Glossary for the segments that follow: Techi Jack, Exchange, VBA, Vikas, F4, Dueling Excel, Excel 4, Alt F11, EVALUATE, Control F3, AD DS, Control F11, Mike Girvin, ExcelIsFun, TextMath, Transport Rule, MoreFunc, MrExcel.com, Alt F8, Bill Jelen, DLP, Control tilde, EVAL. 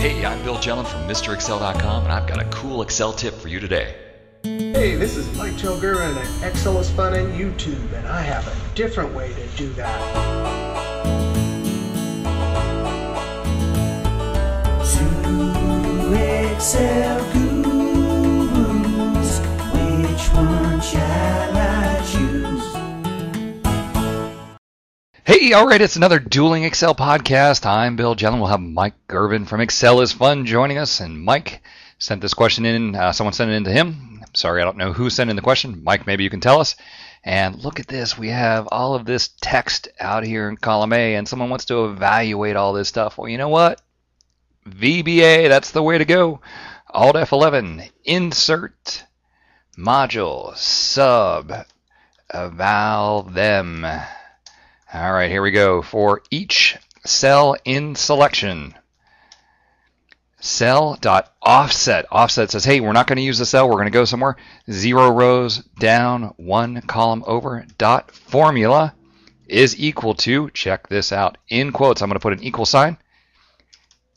Hey, I'm Bill Jelen from MrExcel.com, and I've got a cool Excel tip for you today. Hey, this is Mike Girvin at ExcelIsFun and YouTube, and I have a different way to do that. Two Excel gurus, which one shall I choose? Hey, all right, it's another Dueling Excel podcast. I'm Bill Jelen. We'll have Mike Girvin from ExcelIsFun joining us, and Mike sent this question in. Someone sent it in to him. Sorry, I don't know who sent in the question. Mike, maybe you can tell us. And look at this. We have all of this text out here in column A, and someone wants to evaluate all this stuff. Well, you know what? VBA, that's the way to go. Alt F11, insert, module, sub, eval them. All right, here we go. For each cell in selection, cell.offset. Offset says, hey, we're not going to use the cell. We're going to go somewhere. 0 rows down, 1 column over. Dot formula is equal to, check this out, in quotes, I'm going to put an equal sign,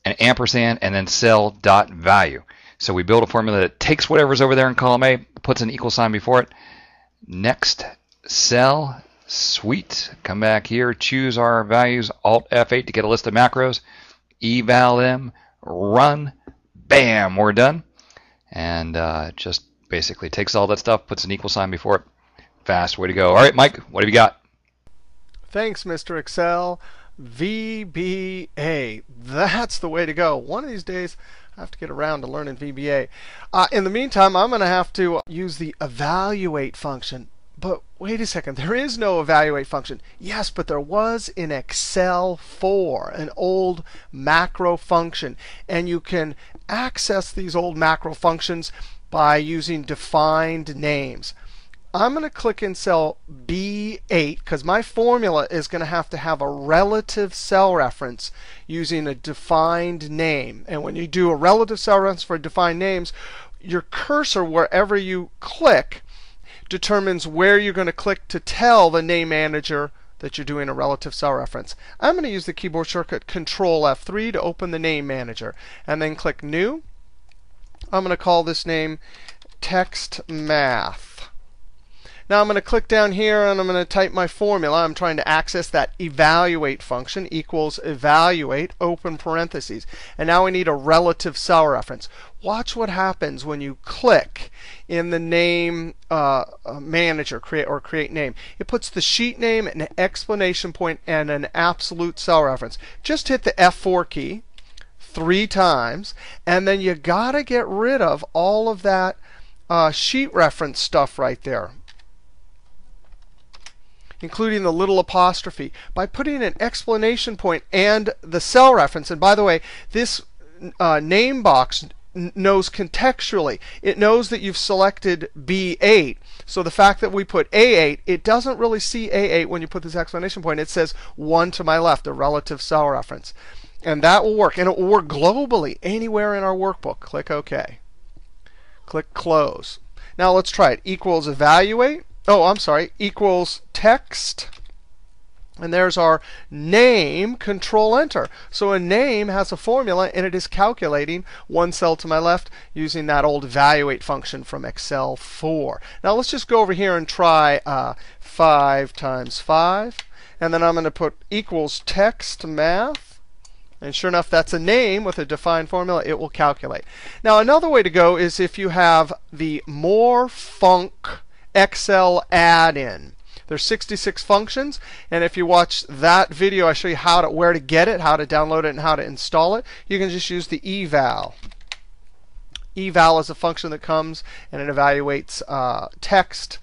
an ampersand, and then cell.value. So we build a formula that takes whatever's over there in column A, puts an equal sign before it. Next cell, sweet. Come back here, choose our values, Alt F8 to get a list of macros, eval them, run, bam, we're done. And just basically takes all that stuff, puts an equal sign before it. Fast, way to go. All right, Mike, what have you got? Thanks, Mr. Excel. VBA, that's the way to go. One of these days, I have to get around to learning VBA. In the meantime, I'm going to have to use the evaluate function. But wait a second, there is no evaluate function. Yes, but there was in Excel 4, an old macro function. And you can access these old macro functions by using defined names. I'm going to click in cell B8, because my formula is going to have a relative cell reference using a defined name. And when you do a relative cell reference for defined names, your cursor, wherever you click, determines where you're going to click to tell the name manager that you're doing a relative cell reference. I'm going to use the keyboard shortcut Control F3 to open the name manager, and then click New. I'm going to call this name TextMath. Now I'm going to click down here, and I'm going to type my formula. I'm trying to access that evaluate function, equals evaluate, open parentheses. And now we need a relative cell reference. Watch what happens when you click in the name manager, create name. It puts the sheet name, an exclamation point, and an absolute cell reference. Just hit the F4 key 3 times, and then you got to get rid of all of that sheet reference stuff right there, including the little apostrophe, by putting an exclamation point and the cell reference. And by the way, this name box knows contextually. It knows that you've selected B8. So the fact that we put A8, it doesn't really see A8 when you put this exclamation point. It says 1 to my left, a relative cell reference. And that will work. And it will work globally anywhere in our workbook. Click OK. Click Close. Now let's try it. Equals evaluate. Oh, I'm sorry. Equals text. And there's our name, Control Enter. So a name has a formula, and it is calculating one cell to my left using that old evaluate function from Excel 4. Now let's just go over here and try 5 times 5. And then I'm going to put equals text math. And sure enough, that's a name with a defined formula. It will calculate. Now another way to go is if you have the more func Excel add-in. There's 66 functions, and if you watch that video, I show you how to, where to get it, how to download it, and how to install it. You can just use the eval. Eval is a function that comes and it evaluates text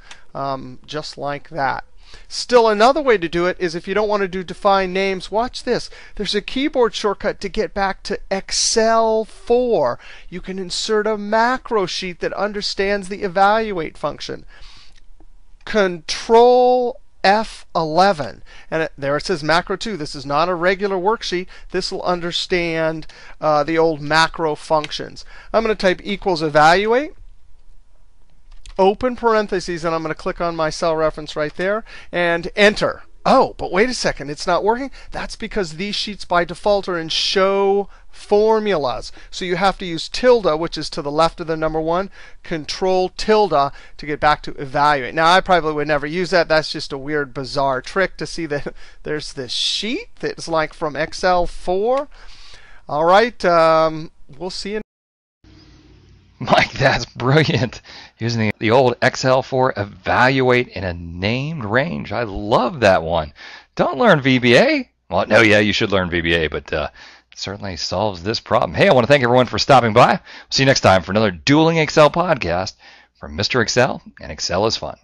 just like that. Still, another way to do it is if you don't want to do defined names, watch this. There's a keyboard shortcut to get back to Excel 4. You can insert a macro sheet that understands the evaluate function. Control F11. And there it says macro 2. This is not a regular worksheet. This will understand the old macro functions. I'm going to type equals evaluate, open parentheses, and I'm going to click on my cell reference right there, and Enter. oh, but wait a second, it's not working? That's because these sheets by default are in show formulas. So you have to use tilde, which is to the left of the number 1, Control tilde, to get back to evaluate. Now, I probably would never use that. That's just a weird, bizarre trick to see that there's this sheet that's like from Excel 4. All right, we'll see you. Mike, that's brilliant. Using the old Excel 4 evaluate in a named range. I love that one. Don't learn VBA. Well, no, yeah, you should learn VBA, but it certainly solves this problem. Hey, I want to thank everyone for stopping by. We'll see you next time for another Dueling Excel podcast from Mr. Excel and Excel is Fun.